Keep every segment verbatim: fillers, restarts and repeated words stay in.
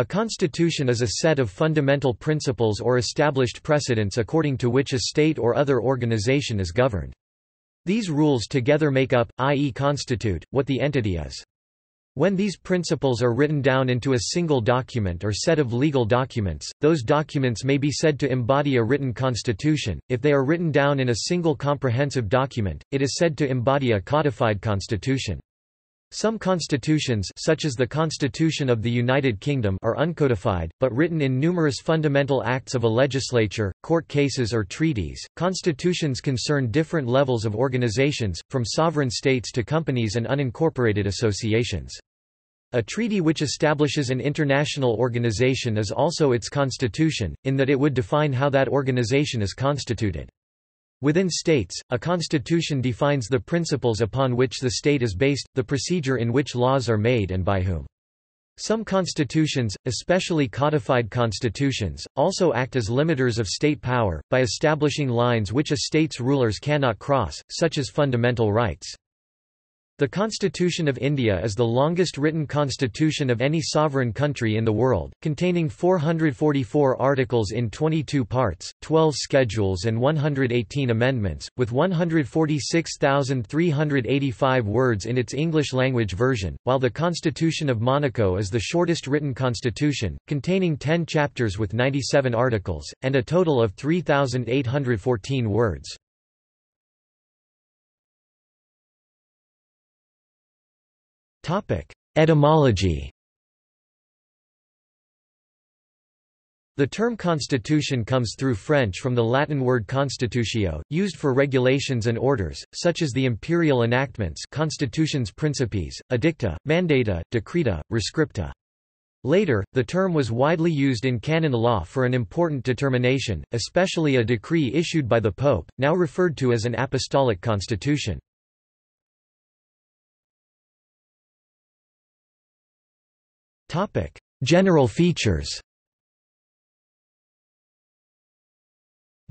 A constitution is a set of fundamental principles or established precedents according to which a state or other organization is governed. These rules together make up, that is constitute, what the entity is. When these principles are written down into a single document or set of legal documents, those documents may be said to embody a written constitution. If they are written down in a single comprehensive document, it is said to embody a codified constitution. Some constitutions, such as the Constitution of the United Kingdom, are uncodified, but written in numerous fundamental acts of a legislature, court cases, or treaties. Constitutions concern different levels of organizations, from sovereign states to companies and unincorporated associations. A treaty which establishes an international organization is also its constitution, in that it would define how that organization is constituted. Within states, a constitution defines the principles upon which the state is based, the procedure in which laws are made and by whom. Some constitutions, especially codified constitutions, also act as limiters of state power, by establishing lines which a state's rulers cannot cross, such as fundamental rights. The Constitution of India is the longest written constitution of any sovereign country in the world, containing four hundred forty-four articles in twenty-two parts, twelve schedules and one hundred eighteen amendments, with one hundred forty-six thousand three hundred eighty-five words in its English-language version, while the Constitution of Monaco is the shortest written constitution, containing ten chapters with ninety-seven articles, and a total of three thousand eight hundred fourteen words. Etymology. The term constitution comes through French from the Latin word constitutio, used for regulations and orders, such as the imperial enactments constitutions principes, edicta, mandata, decreta, rescripta. Later, the term was widely used in canon law for an important determination, especially a decree issued by the Pope, now referred to as an apostolic constitution. General features.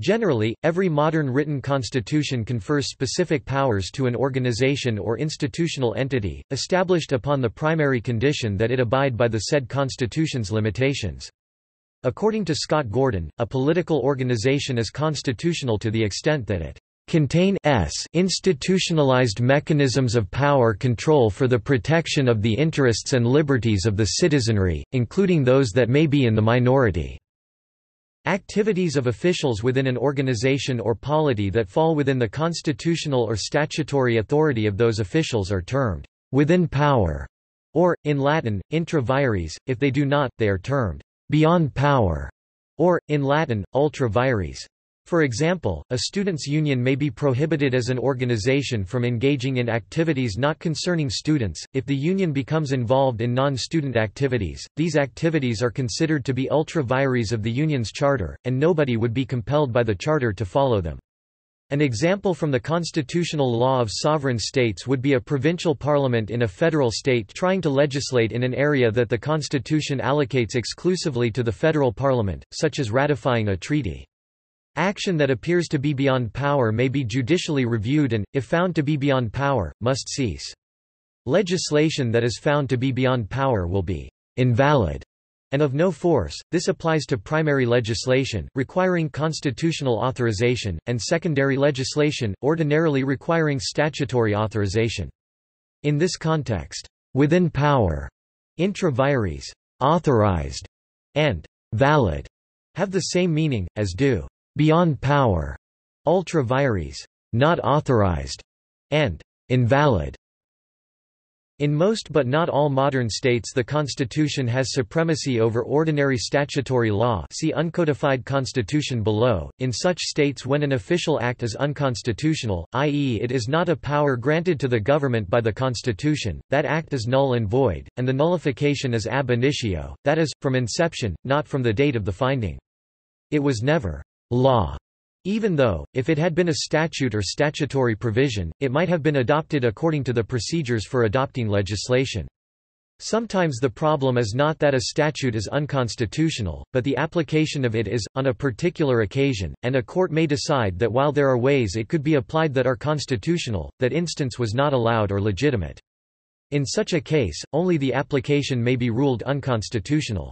Generally, every modern written constitution confers specific powers to an organization or institutional entity, established upon the primary condition that it abide by the said constitution's limitations. According to Scott Gordon, a political organization is constitutional to the extent that it contain s institutionalized mechanisms of power control for the protection of the interests and liberties of the citizenry, including those that may be in the minority. Activities of officials within an organization or polity that fall within the constitutional or statutory authority of those officials are termed within power, or, in Latin, intra vires. If they do not, they are termed beyond power, or, in Latin, ultra vires. For example, a students' union may be prohibited as an organization from engaging in activities not concerning students. If the union becomes involved in non-student activities, these activities are considered to be ultra vires of the union's charter, and nobody would be compelled by the charter to follow them. An example from the constitutional law of sovereign states would be a provincial parliament in a federal state trying to legislate in an area that the constitution allocates exclusively to the federal parliament, such as ratifying a treaty. Action that appears to be beyond power may be judicially reviewed and, if found to be beyond power, must cease. Legislation that is found to be beyond power will be invalid and of no force. This applies to primary legislation, requiring constitutional authorization, and secondary legislation, ordinarily requiring statutory authorization. In this context, within power, intra vires, authorized, and valid have the same meaning, as do beyond power, ultra vires, not authorized, and invalid. In most but not all modern states the constitution has supremacy over ordinary statutory law, see uncodified constitution below. In such states when an official act is unconstitutional, that is it is not a power granted to the government by the constitution, that act is null and void, and the nullification is ab initio, that is, from inception, not from the date of the finding. It was never law, even though, if it had been a statute or statutory provision, it might have been adopted according to the procedures for adopting legislation. Sometimes the problem is not that a statute is unconstitutional, but the application of it is, on a particular occasion, and a court may decide that while there are ways it could be applied that are constitutional, that instance was not allowed or legitimate. In such a case, only the application may be ruled unconstitutional.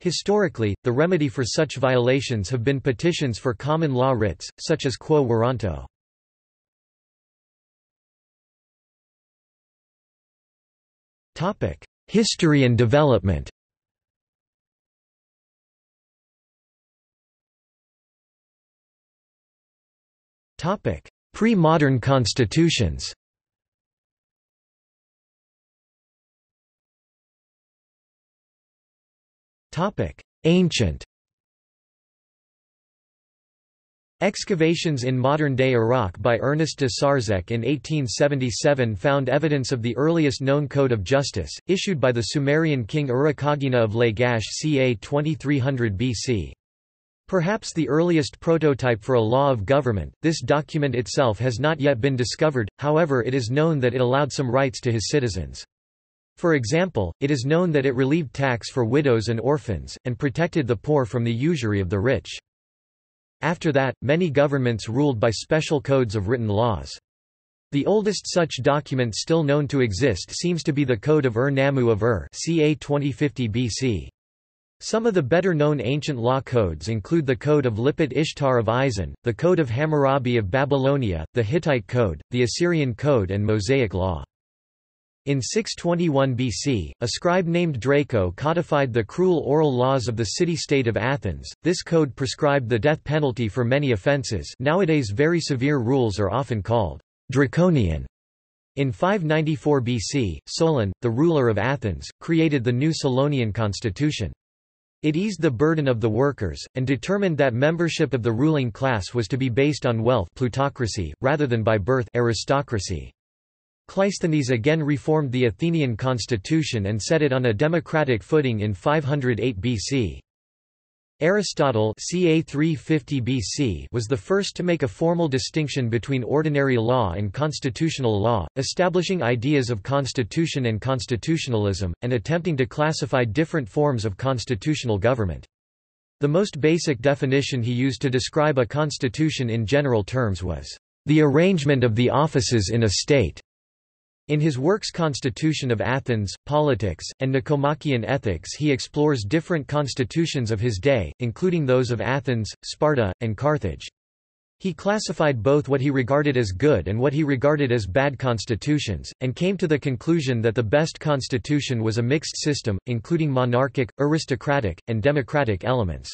Historically, the remedy for such violations have been petitions for common law writs, such as quo warranto. History and development. Pre-modern constitutions. Ancient. Excavations in modern-day Iraq by Ernest de Sarzec in eighteen seventy-seven found evidence of the earliest known code of justice, issued by the Sumerian king Urukagina of Lagash circa twenty-three hundred B C. Perhaps the earliest prototype for a law of government, this document itself has not yet been discovered, however it is known that it allowed some rights to his citizens. For example, it is known that it relieved tax for widows and orphans, and protected the poor from the usury of the rich. After that, many governments ruled by special codes of written laws. The oldest such document still known to exist seems to be the Code of Ur-Nammu of Ur circa twenty fifty B C. Some of the better-known ancient law codes include the Code of Lipit-Ishtar of Isin, the Code of Hammurabi of Babylonia, the Hittite Code, the Assyrian Code and Mosaic Law. In six twenty-one B C, a scribe named Draco codified the cruel oral laws of the city-state of Athens. This code prescribed the death penalty for many offences. Nowadays very severe rules are often called draconian. In five ninety-four B C, Solon, the ruler of Athens, created the new Solonian constitution. It eased the burden of the workers, and determined that membership of the ruling class was to be based on wealth plutocracy, rather than by birth aristocracy. Cleisthenes again reformed the Athenian constitution and set it on a democratic footing in five hundred eight B C. Aristotle circa three fifty B C was the first to make a formal distinction between ordinary law and constitutional law, establishing ideas of constitution and constitutionalism, and attempting to classify different forms of constitutional government. The most basic definition he used to describe a constitution in general terms was, "the arrangement of the offices in a state." In his works Constitution of Athens, Politics, and Nicomachean Ethics he explores different constitutions of his day, including those of Athens, Sparta, and Carthage. He classified both what he regarded as good and what he regarded as bad constitutions, and came to the conclusion that the best constitution was a mixed system, including monarchic, aristocratic, and democratic elements.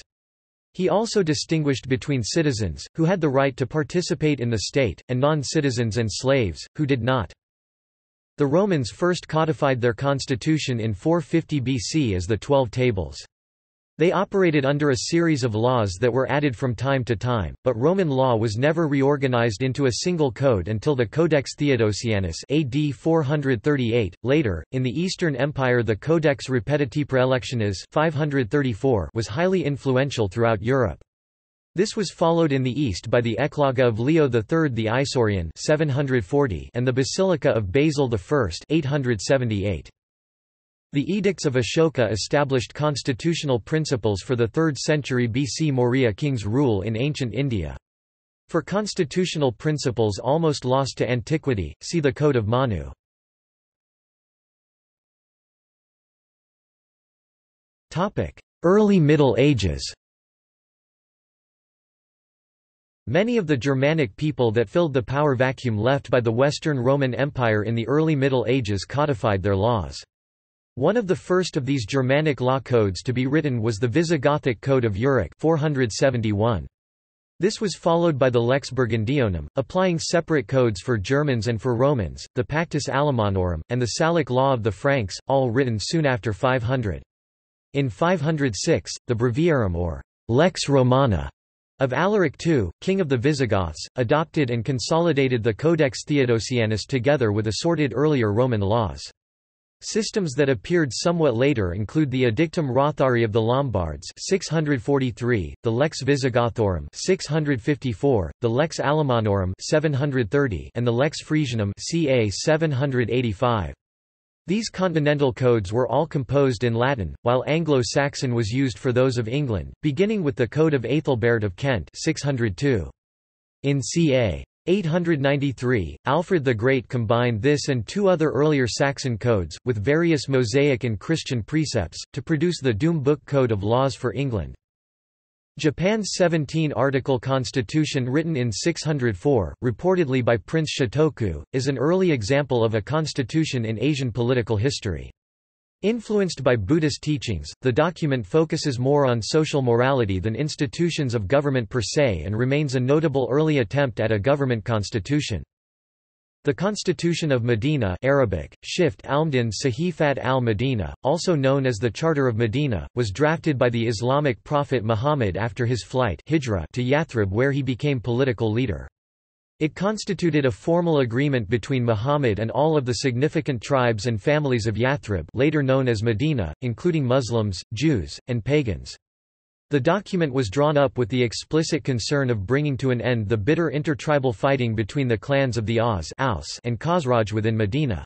He also distinguished between citizens, who had the right to participate in the state, and non-citizens and slaves, who did not. The Romans first codified their constitution in four fifty B C as the Twelve Tables. They operated under a series of laws that were added from time to time, but Roman law was never reorganized into a single code until the Codex Theodosianus A D four thirty-eight. Later, in the Eastern Empire the Codex Repetitio Praelectionis five thirty-four was highly influential throughout Europe. This was followed in the East by the Ecloga of Leo the third the Isaurian seven forty and the Basilica of Basil the first eight seventy-eight. The Edicts of Ashoka established constitutional principles for the third century B C Maurya king's rule in ancient India. For constitutional principles almost lost to antiquity, see the Code of Manu. Early Middle Ages. Many of the Germanic people that filled the power vacuum left by the Western Roman Empire in the early Middle Ages codified their laws. One of the first of these Germanic law codes to be written was the Visigothic Code of Euric four seventy-one. This was followed by the Lex Burgundionum, applying separate codes for Germans and for Romans, the Pactus Alamannorum, and the Salic Law of the Franks, all written soon after five hundred. In five hundred six, the Breviarum or Lex Romana of Alaric the Second, king of the Visigoths, adopted and consolidated the Codex Theodosianus together with assorted earlier Roman laws. Systems that appeared somewhat later include the Edictum Rothari of the Lombards six forty-three, the Lex Visigothorum six fifty-four, the Lex Alamannorum seven thirty, and the Lex Frisianum circa seven eighty-five. These continental codes were all composed in Latin, while Anglo-Saxon was used for those of England, beginning with the Code of Aethelbert of Kent six oh two. In circa eight hundred ninety-three, Alfred the Great combined this and two other earlier Saxon codes, with various Mosaic and Christian precepts, to produce the Doom Book Code of Laws for England. Japan's seventeen article constitution, written in six hundred four, reportedly by Prince Shotoku, is an early example of a constitution in Asian political history. Influenced by Buddhist teachings, the document focuses more on social morality than institutions of government per se and remains a notable early attempt at a government constitution. The Constitution of Medina, Arabic, Shift al-Mdin Sahifat al-Medina, also known as the Charter of Medina, was drafted by the Islamic prophet Muhammad after his flight Hijra to Yathrib, where he became political leader. It constituted a formal agreement between Muhammad and all of the significant tribes and families of Yathrib, later known as Medina, including Muslims, Jews, and pagans. The document was drawn up with the explicit concern of bringing to an end the bitter intertribal fighting between the clans of the Aus and Khazraj within Medina.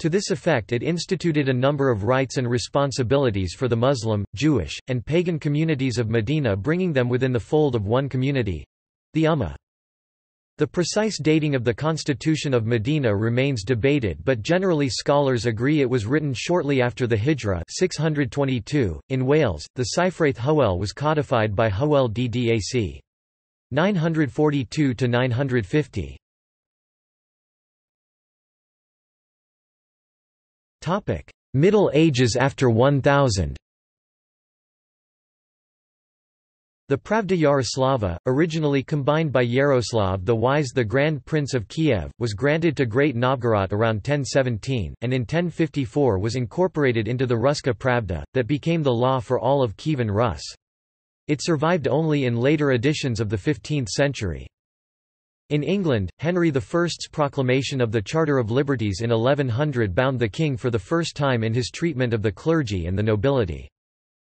To this effect, it instituted a number of rights and responsibilities for the Muslim, Jewish, and pagan communities of Medina, bringing them within the fold of one community—the Ummah. The precise dating of the Constitution of Medina remains debated, but generally scholars agree it was written shortly after the Hijra six hundred twenty-two. In Wales, the Cyfraith Hywel was codified by Hywel Ddac. nine forty-two to nine fifty. Topic: Middle Ages after one thousand. The Pravda Yaroslava, originally combined by Yaroslav the Wise, the Grand Prince of Kiev, was granted to Great Novgorod around ten seventeen, and in ten fifty-four was incorporated into the Ruska Pravda, that became the law for all of Kievan Rus. It survived only in later editions of the fifteenth century. In England, Henry the First's proclamation of the Charter of Liberties in eleven hundred bound the king for the first time in his treatment of the clergy and the nobility.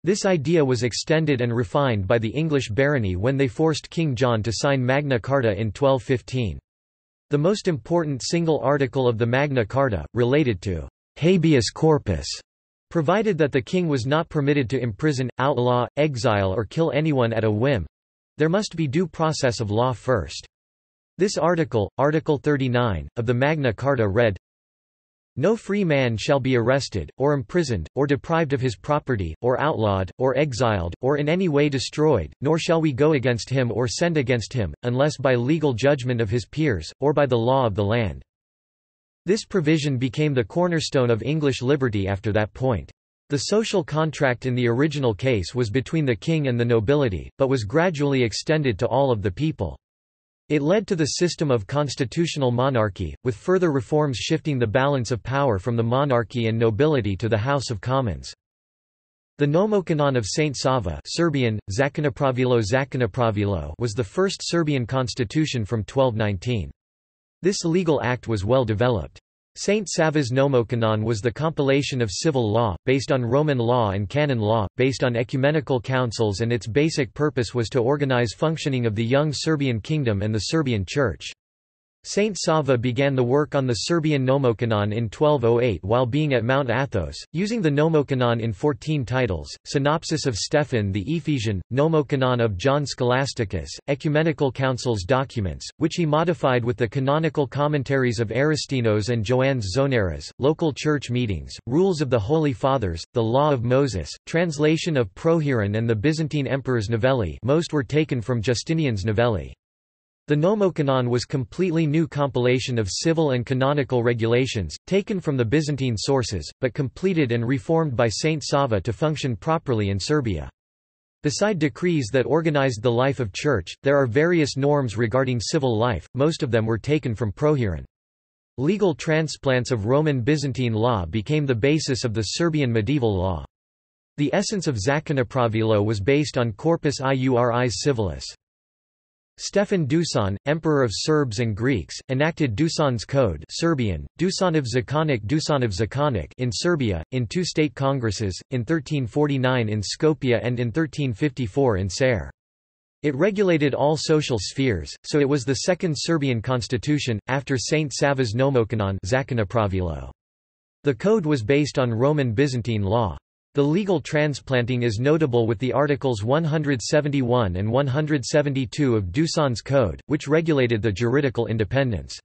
This idea was extended and refined by the English barony when they forced King John to sign Magna Carta in twelve fifteen. The most important single article of the Magna Carta, related to habeas corpus, provided that the king was not permitted to imprison, outlaw, exile or kill anyone at a whim. There must be due process of law first. This article, Article thirty-nine, of the Magna Carta read, "No free man shall be arrested, or imprisoned, or deprived of his property, or outlawed, or exiled, or in any way destroyed, nor shall we go against him or send against him, unless by legal judgment of his peers, or by the law of the land." This provision became the cornerstone of English liberty after that point. The social contract in the original case was between the king and the nobility, but was gradually extended to all of the people. It led to the system of constitutional monarchy, with further reforms shifting the balance of power from the monarchy and nobility to the House of Commons. The Nomocanon of Saint Sava (Serbian: Zakonopravilo Zakonopravilo) was the first Serbian constitution from twelve nineteen. This legal act was well developed. Saint Sava's Nomocanon was the compilation of civil law, based on Roman law and canon law, based on ecumenical councils, and its basic purpose was to organize functioning of the young Serbian kingdom and the Serbian Church. Saint Sava began the work on the Serbian Nomocanon in twelve oh eight while being at Mount Athos, using the Nomocanon in fourteen titles, Synopsis of Stephen the Ephesian, Nomocanon of John Scholasticus, Ecumenical Councils documents, which he modified with the canonical commentaries of Aristinos and Ioannes Zonaras, local church meetings, Rules of the Holy Fathers, the Law of Moses, translation of Proheron and the Byzantine Emperor's Novelli, most were taken from Justinian's Novelli. The Nomocanon was completely new compilation of civil and canonical regulations, taken from the Byzantine sources, but completed and reformed by Saint Sava to function properly in Serbia. Beside decrees that organized the life of church, there are various norms regarding civil life, most of them were taken from Proheron. Legal transplants of Roman Byzantine law became the basis of the Serbian medieval law. The essence of Zakonopravilo was based on Corpus Iuris Civilis. Stefan Dusan, Emperor of Serbs and Greeks, enacted Dusan's Code (Serbian: Dusanov Zakonik, Dusanov Zakonik) in Serbia, in two state congresses, in thirteen forty-nine in Skopje and in thirteen fifty-four in Ser. It regulated all social spheres, so it was the second Serbian constitution, after Saint Sava's Nomocanon. The code was based on Roman Byzantine law. The legal transplanting is notable with the Articles one hundred seventy-one and one hundred seventy-two of Dusan's Code, which regulated the juridical independence.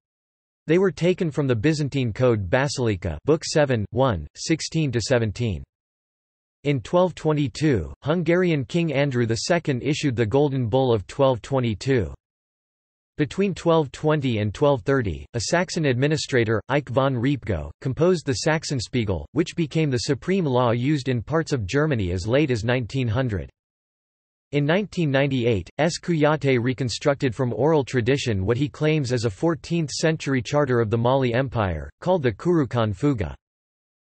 They were taken from the Byzantine Code Basilica, Book seven, one, sixteen to seventeen. In twelve twenty-two, Hungarian King Andrew the Second issued the Golden Bull of twelve twenty-two. Between twelve twenty and twelve thirty, a Saxon administrator, Eich von Riepgo, composed the Saxonspiegel, which became the supreme law used in parts of Germany as late as nineteen hundred. In nineteen ninety-eight, S. Kouyaté reconstructed from oral tradition what he claims as a fourteenth-century charter of the Mali Empire, called the Kurukan Fuga.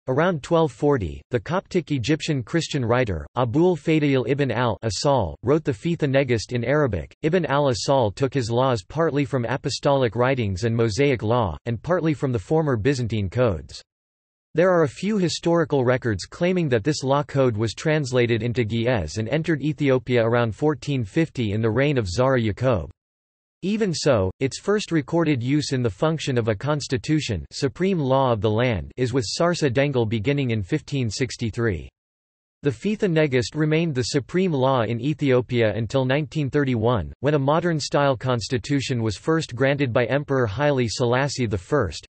Around twelve forty, the Coptic Egyptian Christian writer, Abul Fadayl ibn al-Asal, wrote the Fitha Negest in Arabic. Ibn al-Asal took his laws partly from apostolic writings and Mosaic law, and partly from the former Byzantine codes. There are a few historical records claiming that this law code was translated into Ge'ez and entered Ethiopia around fourteen fifty in the reign of Zara Yaqob. Even so, its first recorded use in the function of a constitution, supreme law of the land, is with Sarsa Dengel beginning in fifteen sixty-three. The Fitha Negest remained the supreme law in Ethiopia until nineteen thirty-one, when a modern-style constitution was first granted by Emperor Haile Selassie the First.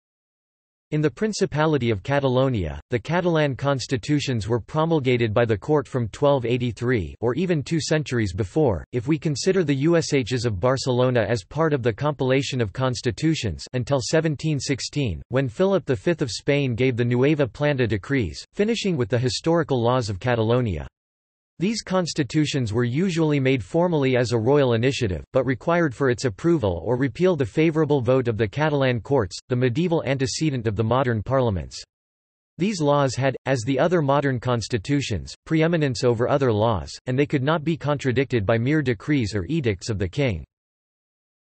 In the Principality of Catalonia, the Catalan constitutions were promulgated by the court from twelve eighty-three or even two centuries before, if we consider the U S H's of Barcelona as part of the compilation of constitutions until seventeen sixteen, when Philip the Fifth of Spain gave the Nueva Planta decrees, finishing with the historical laws of Catalonia. These constitutions were usually made formally as a royal initiative, but required for its approval or repeal the favorable vote of the Catalan courts, the medieval antecedent of the modern parliaments. These laws had, as the other modern constitutions, preeminence over other laws, and they could not be contradicted by mere decrees or edicts of the king.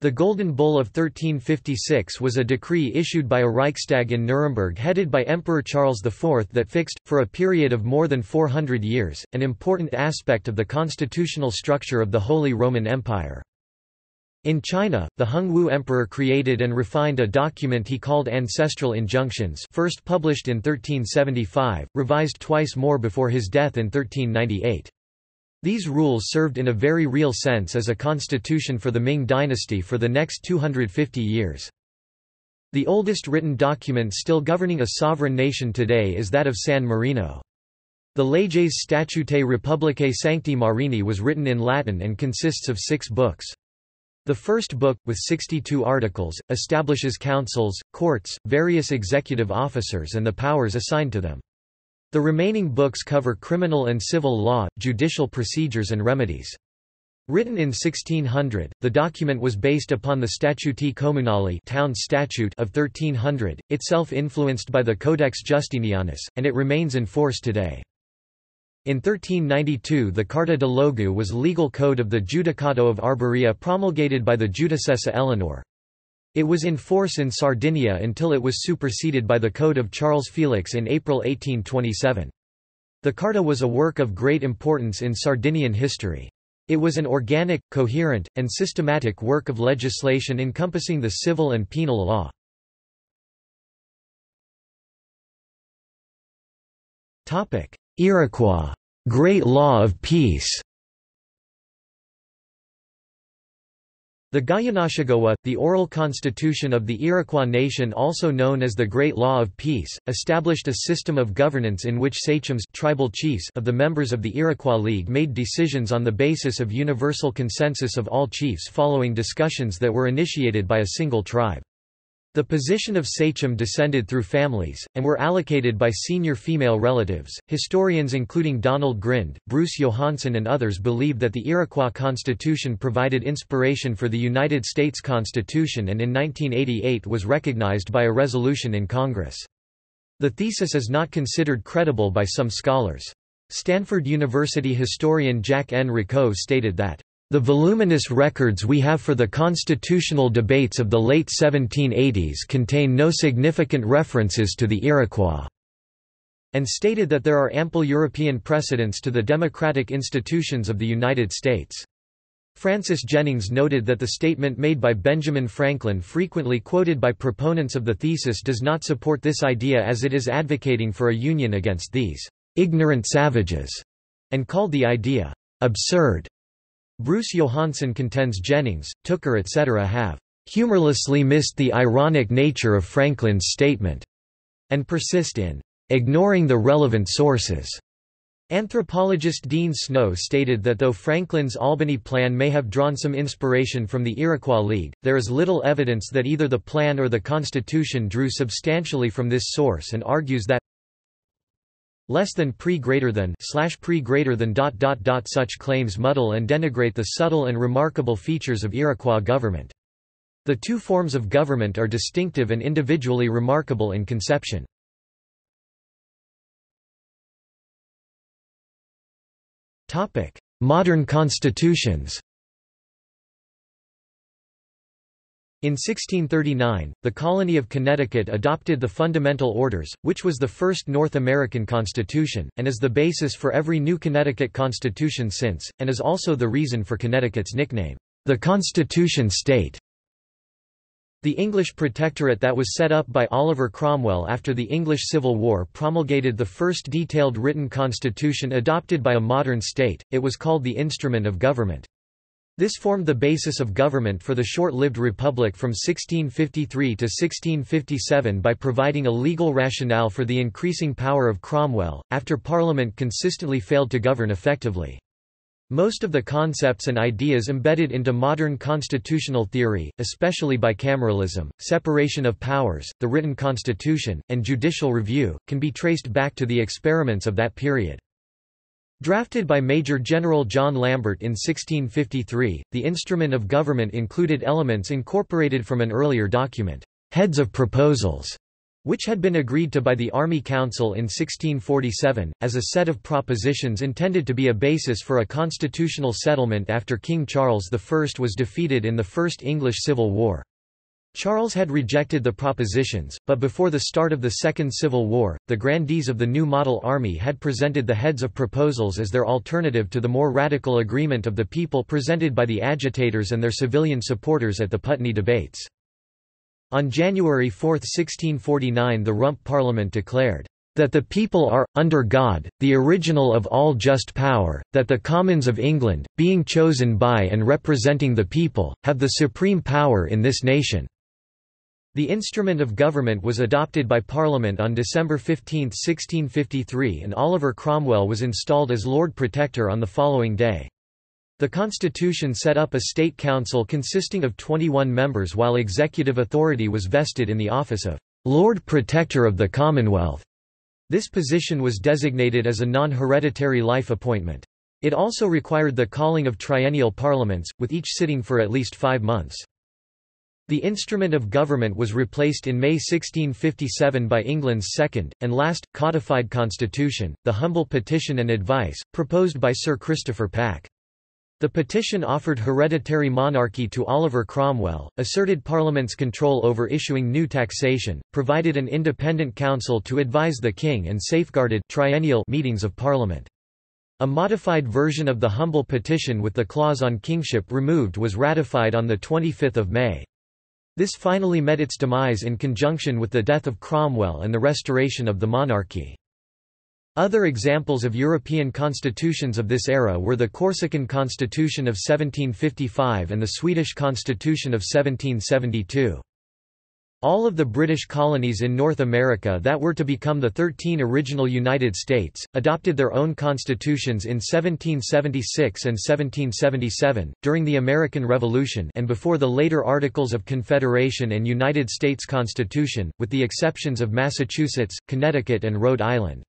The Golden Bull of thirteen fifty-six was a decree issued by a Reichstag in Nuremberg headed by Emperor Charles the Fourth that fixed, for a period of more than four hundred years, an important aspect of the constitutional structure of the Holy Roman Empire. In China, the Hongwu Emperor created and refined a document he called Ancestral Injunctions, first published in thirteen seventy-five, revised twice more before his death in thirteen ninety-eight. These rules served in a very real sense as a constitution for the Ming dynasty for the next two hundred fifty years. The oldest written document still governing a sovereign nation today is that of San Marino. The Leges Statutae Republicae Sancti Marini was written in Latin and consists of six books. The first book, with sixty-two articles, establishes councils, courts, various executive officers and the powers assigned to them. The remaining books cover criminal and civil law, judicial procedures and remedies. Written in sixteen hundred, the document was based upon the Statuti Communali (Town Statute) of thirteen hundred, itself influenced by the Codex Justinianus, and it remains in force today. In thirteen ninety-two the Carta de Logu was legal code of the Judicato of Arborea promulgated by the Judicessa Eleanor. It was in force in Sardinia until it was superseded by the Code of Charles Felix in April eighteen twenty-seven. The Carta was a work of great importance in Sardinian history. It was an organic, coherent, and systematic work of legislation encompassing the civil and penal law. Iroquois Great Law of Peace. The Gayanashigawa, the oral constitution of the Iroquois nation also known as the Great Law of Peace, established a system of governance in which sachems tribal chiefs of the members of the Iroquois League made decisions on the basis of universal consensus of all chiefs following discussions that were initiated by a single tribe. The position of sachem descended through families, and were allocated by senior female relatives. Historians including Donald Grind, Bruce Johansson, and others believe that the Iroquois Constitution provided inspiration for the United States Constitution and in nineteen eighty-eight was recognized by a resolution in Congress. The thesis is not considered credible by some scholars. Stanford University historian Jack N. Rico stated that the voluminous records we have for the constitutional debates of the late seventeen eighties contain no significant references to the Iroquois, and stated that there are ample European precedents to the democratic institutions of the United States. Francis Jennings noted that the statement made by Benjamin Franklin, frequently quoted by proponents of the thesis, does not support this idea as it is advocating for a union against these ignorant savages, and called the idea absurd. Bruce Johansson contends Jennings, Tooker et cetera have humorlessly missed the ironic nature of Franklin's statement, and persist in ignoring the relevant sources. Anthropologist Dean Snow stated that though Franklin's Albany Plan may have drawn some inspiration from the Iroquois League, there is little evidence that either the plan or the Constitution drew substantially from this source, and argues that less than pre greater than slash pre greater than dot dot dot such claims muddle and denigrate the subtle and remarkable features of Iroquois government. The two forms of government are distinctive and individually remarkable in conception. Modern constitutions. In sixteen thirty-nine, the colony of Connecticut adopted the Fundamental Orders, which was the first North American constitution, and is the basis for every new Connecticut constitution since, and is also the reason for Connecticut's nickname, the Constitution State. The English protectorate that was set up by Oliver Cromwell after the English Civil War promulgated the first detailed written constitution adopted by a modern state. It was called the Instrument of Government. This formed the basis of government for the short-lived republic from sixteen fifty-three to sixteen fifty-seven by providing a legal rationale for the increasing power of Cromwell, after Parliament consistently failed to govern effectively. Most of the concepts and ideas embedded into modern constitutional theory, especially bicameralism, separation of powers, the written constitution, and judicial review, can be traced back to the experiments of that period. Drafted by Major General John Lambert in sixteen fifty-three, the Instrument of Government included elements incorporated from an earlier document, Heads of Proposals, which had been agreed to by the Army Council in sixteen forty-seven, as a set of propositions intended to be a basis for a constitutional settlement after King Charles the First was defeated in the First English Civil War. Charles had rejected the propositions, but before the start of the Second Civil War, the grandees of the new model army had presented the Heads of Proposals as their alternative to the more radical agreement of the people presented by the agitators and their civilian supporters at the Putney debates. On January fourth, sixteen forty-nine, the Rump Parliament declared that the people are, under God, the original of all just power, that the Commons of England, being chosen by and representing the people, have the supreme power in this nation. The Instrument of Government was adopted by Parliament on December fifteenth, sixteen fifty-three, and Oliver Cromwell was installed as Lord Protector on the following day. The Constitution set up a state council consisting of twenty-one members, while executive authority was vested in the office of Lord Protector of the Commonwealth. This position was designated as a non-hereditary life appointment. It also required the calling of triennial parliaments, with each sitting for at least five months. The Instrument of Government was replaced in May sixteen fifty-seven by England's second, and last, codified constitution, the Humble Petition and Advice, proposed by Sir Christopher Packe. The petition offered hereditary monarchy to Oliver Cromwell, asserted Parliament's control over issuing new taxation, provided an independent council to advise the king, and safeguarded triennial meetings of Parliament. A modified version of the Humble Petition with the clause on kingship removed was ratified on the twenty-fifth of May. This finally met its demise in conjunction with the death of Cromwell and the restoration of the monarchy. Other examples of European constitutions of this era were the Corsican Constitution of seventeen fifty-five and the Swedish Constitution of seventeen seventy-two. All of the British colonies in North America that were to become the thirteen original United States adopted their own constitutions in seventeen seventy-six and seventeen seventy-seven, during the American Revolution and before the later Articles of Confederation and United States Constitution, with the exceptions of Massachusetts, Connecticut, and Rhode Island.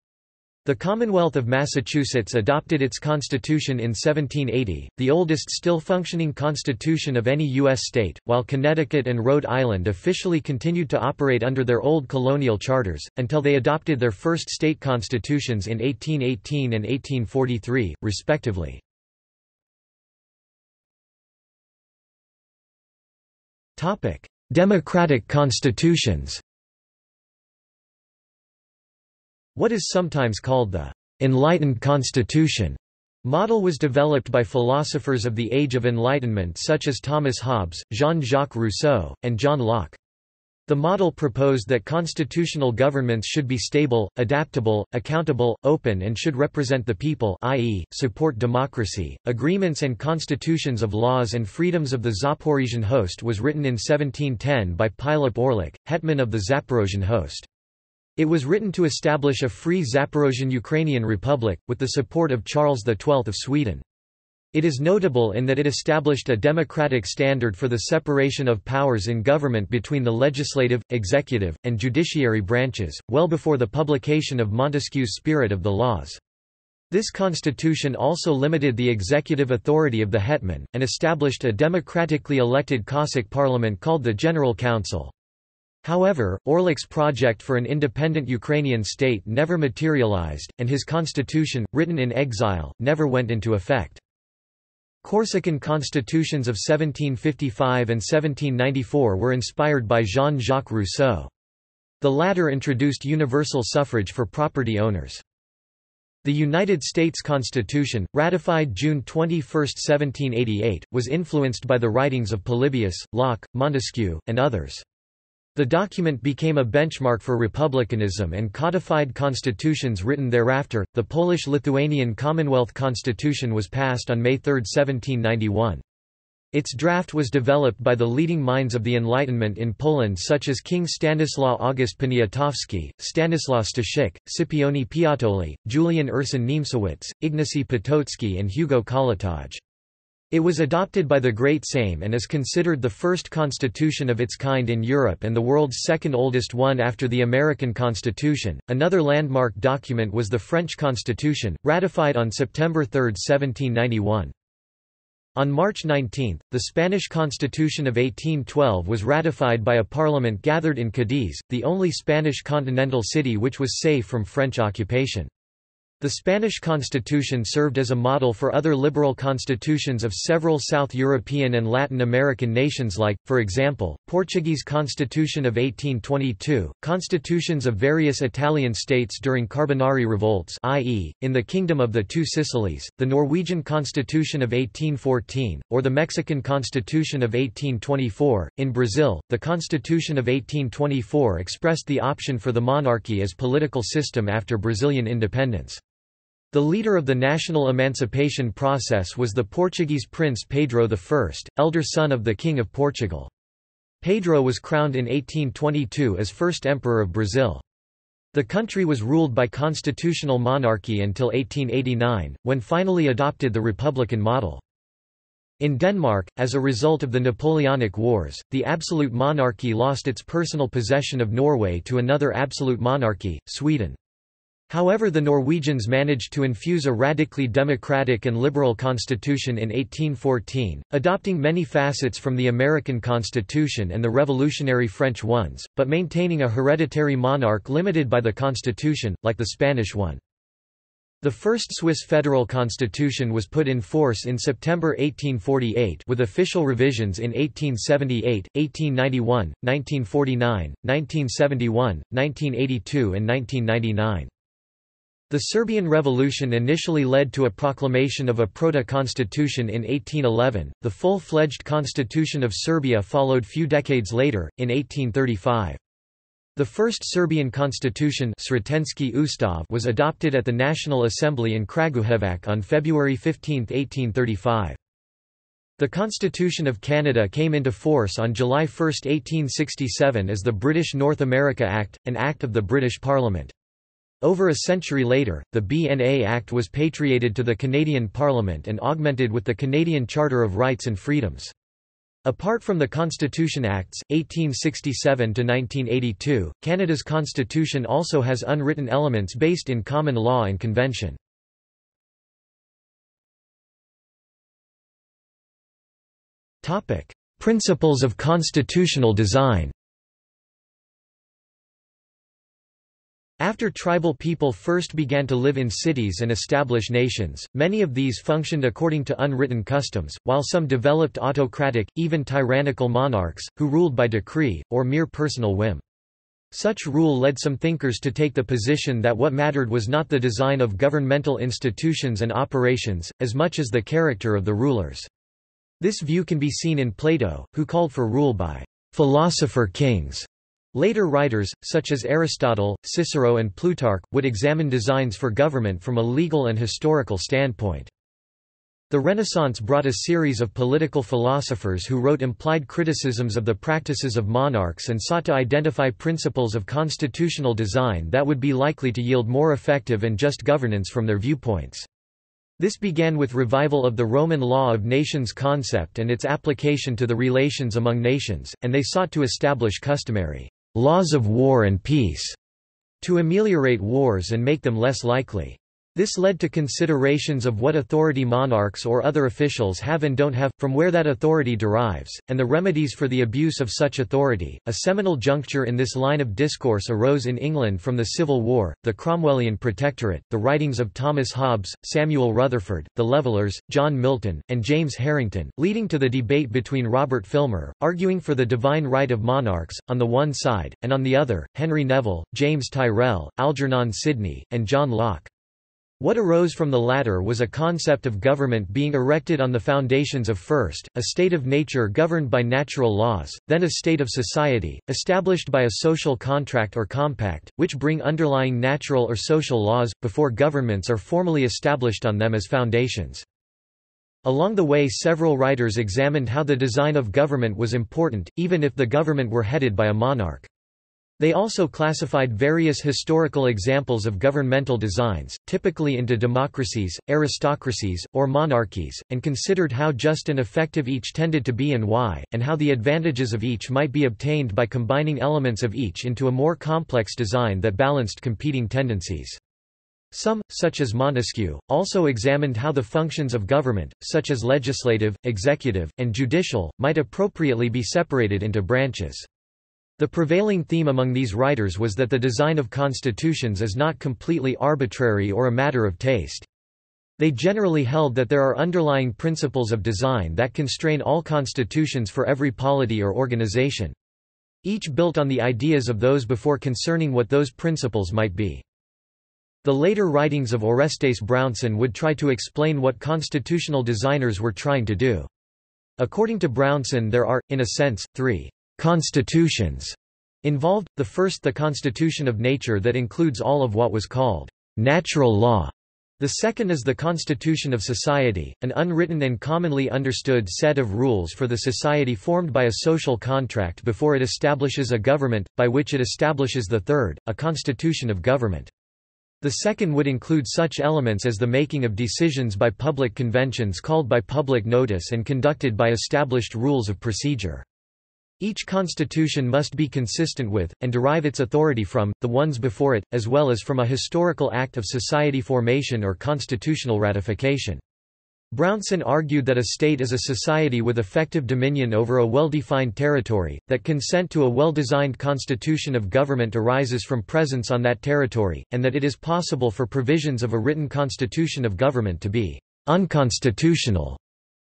The Commonwealth of Massachusetts adopted its constitution in seventeen eighty, the oldest still functioning constitution of any U S state, while Connecticut and Rhode Island officially continued to operate under their old colonial charters, until they adopted their first state constitutions in eighteen eighteen and eighteen forty-three, respectively. Democratic constitutions. What is sometimes called the Enlightened Constitution model was developed by philosophers of the Age of Enlightenment such as Thomas Hobbes, Jean-Jacques Rousseau, and John Locke. The model proposed that constitutional governments should be stable, adaptable, accountable, open, and should represent the people, that is, support democracy. Agreements and Constitutions of Laws and Freedoms of the Zaporozhian Host was written in seventeen ten by Pilip Orlik, hetman of the Zaporozhian Host. It was written to establish a free Zaporozhian Ukrainian Republic, with the support of Charles the twelfth of Sweden. It is notable in that it established a democratic standard for the separation of powers in government between the legislative, executive, and judiciary branches, well before the publication of Montesquieu's Spirit of the Laws. This constitution also limited the executive authority of the hetman, and established a democratically elected Cossack parliament called the General Council. However, Orlik's project for an independent Ukrainian state never materialized, and his constitution, written in exile, never went into effect. Corsican constitutions of seventeen fifty-five and seventeen ninety-four were inspired by Jean-Jacques Rousseau. The latter introduced universal suffrage for property owners. The United States Constitution, ratified June twenty-first, seventeen eighty-eight, was influenced by the writings of Polybius, Locke, Montesquieu, and others. The document became a benchmark for republicanism and codified constitutions written thereafter. The Polish-Lithuanian Commonwealth Constitution was passed on May third, seventeen ninety-one. Its draft was developed by the leading minds of the Enlightenment in Poland, such as King Stanislaw August Poniatowski, Stanislaw Staszyk, Scipione Piatoli, Julian Ursin Niemcewicz, Ignacy Potocki, and Hugo Kołotaj. It was adopted by the Great Sejm and is considered the first constitution of its kind in Europe and the world's second oldest one after the American Constitution. Another landmark document was the French Constitution, ratified on September third, seventeen ninety-one. On March nineteenth, the Spanish Constitution of eighteen twelve was ratified by a parliament gathered in Cadiz, the only Spanish continental city which was safe from French occupation. The Spanish constitution served as a model for other liberal constitutions of several South European and Latin American nations like, for example, Portuguese Constitution of eighteen twenty-two, constitutions of various Italian states during Carbonari revolts that is, in the Kingdom of the Two Sicilies, the Norwegian Constitution of eighteen fourteen, or the Mexican Constitution of eighteen twenty-four. In Brazil, the Constitution of eighteen twenty-four expressed the option for the monarchy as political system after Brazilian independence. The leader of the national emancipation process was the Portuguese prince Pedro the First, elder son of the King of Portugal. Pedro was crowned in eighteen twenty-two as first emperor of Brazil. The country was ruled by constitutional monarchy until eighteen eighty-nine, when finally adopted the republican model. In Denmark, as a result of the Napoleonic Wars, the absolute monarchy lost its personal possession of Norway to another absolute monarchy, Sweden. However, the Norwegians managed to infuse a radically democratic and liberal constitution in eighteen fourteen, adopting many facets from the American Constitution and the revolutionary French ones, but maintaining a hereditary monarch limited by the constitution, like the Spanish one. The first Swiss federal constitution was put in force in September eighteen forty-eight with official revisions in eighteen seventy-eight, eighteen ninety-one, nineteen forty-nine, nineteen seventy-one, nineteen eighty-two and nineteen ninety-nine. The Serbian Revolution initially led to a proclamation of a proto-constitution in eighteen eleven, the full-fledged constitution of Serbia followed few decades later, in eighteen thirty-five. The first Serbian constitution was adopted at the National Assembly in Kragujevac on February fifteenth, eighteen thirty-five. The Constitution of Canada came into force on July first, eighteen sixty-seven as the British North America Act, an act of the British Parliament. Over a century later, the B N A Act was patriated to the Canadian Parliament and augmented with the Canadian Charter of Rights and Freedoms. Apart from the Constitution Acts, eighteen sixty-seven to nineteen eighty-two, Canada's constitution also has unwritten elements based in common law and convention. Principles of constitutional design. After tribal people first began to live in cities and establish nations, many of these functioned according to unwritten customs, while some developed autocratic, even tyrannical monarchs, who ruled by decree, or mere personal whim. Such rule led some thinkers to take the position that what mattered was not the design of governmental institutions and operations, as much as the character of the rulers. This view can be seen in Plato, who called for rule by philosopher kings. Later writers, such as Aristotle, Cicero and Plutarch, would examine designs for government from a legal and historical standpoint. The Renaissance brought a series of political philosophers who wrote implied criticisms of the practices of monarchs and sought to identify principles of constitutional design that would be likely to yield more effective and just governance from their viewpoints. This began with revival of the Roman law of nations concept and its application to the relations among nations, and they sought to establish customary laws of war and peace to ameliorate wars and make them less likely. This led to considerations of what authority monarchs or other officials have and don't have, from where that authority derives, and the remedies for the abuse of such authority. A seminal juncture in this line of discourse arose in England from the Civil War, the Cromwellian Protectorate, the writings of Thomas Hobbes, Samuel Rutherford, the Levellers, John Milton, and James Harrington, leading to the debate between Robert Filmer, arguing for the divine right of monarchs, on the one side, and on the other, Henry Neville, James Tyrrell, Algernon Sidney, and John Locke. What arose from the latter was a concept of government being erected on the foundations of first, a state of nature governed by natural laws, then a state of society, established by a social contract or compact, which bring underlying natural or social laws, before governments are formally established on them as foundations. Along the way, several writers examined how the design of government was important, even if the government were headed by a monarch. They also classified various historical examples of governmental designs, typically into democracies, aristocracies, or monarchies, and considered how just and effective each tended to be and why, and how the advantages of each might be obtained by combining elements of each into a more complex design that balanced competing tendencies. Some, such as Montesquieu, also examined how the functions of government, such as legislative, executive, and judicial, might appropriately be separated into branches. The prevailing theme among these writers was that the design of constitutions is not completely arbitrary or a matter of taste. They generally held that there are underlying principles of design that constrain all constitutions for every polity or organization. Each built on the ideas of those before concerning what those principles might be. The later writings of Orestes Brownson would try to explain what constitutional designers were trying to do. According to Brownson, there are, in a sense, three constitutions involved, the first the constitution of nature that includes all of what was called natural law, the second is the constitution of society, an unwritten and commonly understood set of rules for the society formed by a social contract before it establishes a government, by which it establishes the third, a constitution of government. The second would include such elements as the making of decisions by public conventions called by public notice and conducted by established rules of procedure. Each constitution must be consistent with, and derive its authority from, the ones before it, as well as from a historical act of society formation or constitutional ratification. Brownson argued that a state is a society with effective dominion over a well-defined territory, that consent to a well-designed constitution of government arises from presence on that territory, and that it is possible for provisions of a written constitution of government to be unconstitutional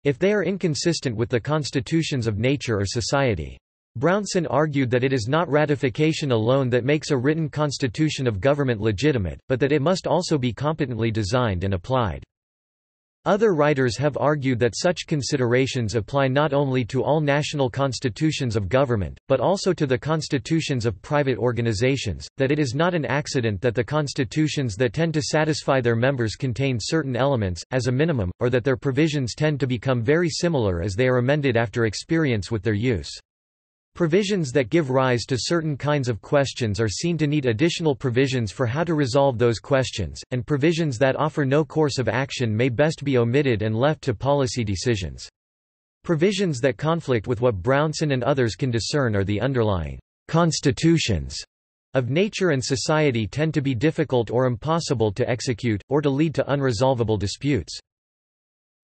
if they are inconsistent with the constitutions of nature or society. Brownson argued that it is not ratification alone that makes a written constitution of government legitimate, but that it must also be competently designed and applied. Other writers have argued that such considerations apply not only to all national constitutions of government, but also to the constitutions of private organizations, that it is not an accident that the constitutions that tend to satisfy their members contain certain elements, as a minimum, or that their provisions tend to become very similar as they are amended after experience with their use. Provisions that give rise to certain kinds of questions are seen to need additional provisions for how to resolve those questions, and provisions that offer no course of action may best be omitted and left to policy decisions. Provisions that conflict with what Brownson and others can discern are the underlying constitutions of nature and society tend to be difficult or impossible to execute, or to lead to unresolvable disputes.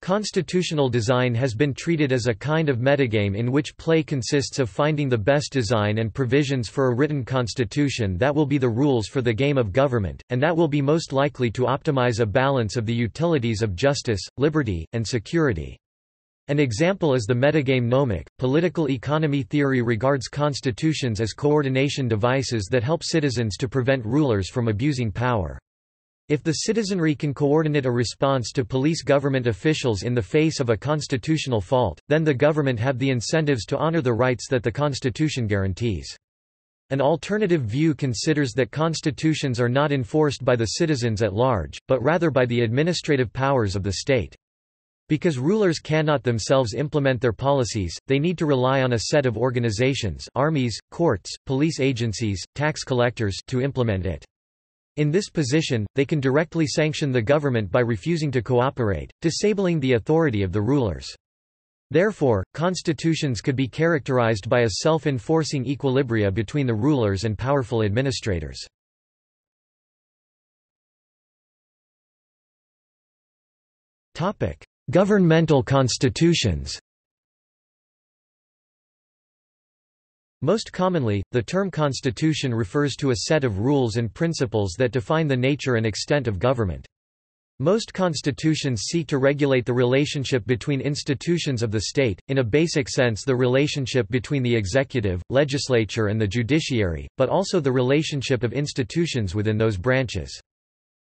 Constitutional design has been treated as a kind of metagame in which play consists of finding the best design and provisions for a written constitution that will be the rules for the game of government, and that will be most likely to optimize a balance of the utilities of justice, liberty, and security. An example is the metagame nomic. Political economy theory regards constitutions as coordination devices that help citizens to prevent rulers from abusing power. If the citizenry can coordinate a response to police government officials in the face of a constitutional fault, then the government have the incentives to honor the rights that the Constitution guarantees. An alternative view considers that constitutions are not enforced by the citizens at large, but rather by the administrative powers of the state. Because rulers cannot themselves implement their policies, they need to rely on a set of organizations, armies, courts, police agencies, tax collectors to implement it. In this position, they can directly sanction the government by refusing to cooperate, disabling the authority of the rulers. Therefore, constitutions could be characterized by a self-enforcing equilibria between the rulers and powerful administrators. Governmental constitutions. Most commonly, the term constitution refers to a set of rules and principles that define the nature and extent of government. Most constitutions seek to regulate the relationship between institutions of the state, in a basic sense the relationship between the executive, legislature and the judiciary, but also the relationship of institutions within those branches.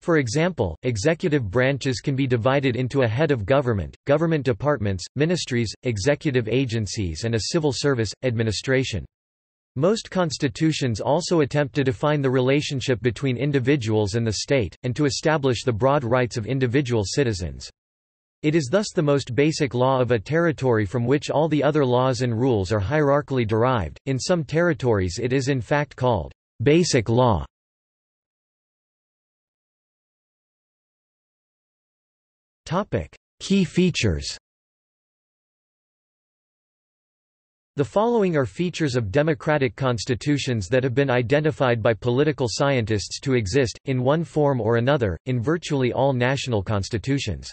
For example, executive branches can be divided into a head of government, government departments, ministries, executive agencies and a civil service, administration. Most constitutions also attempt to define the relationship between individuals and the state, and to establish the broad rights of individual citizens. It is thus the most basic law of a territory from which all the other laws and rules are hierarchically derived. In some territories it is in fact called basic law. Key features. The following are features of democratic constitutions that have been identified by political scientists to exist, in one form or another, in virtually all national constitutions.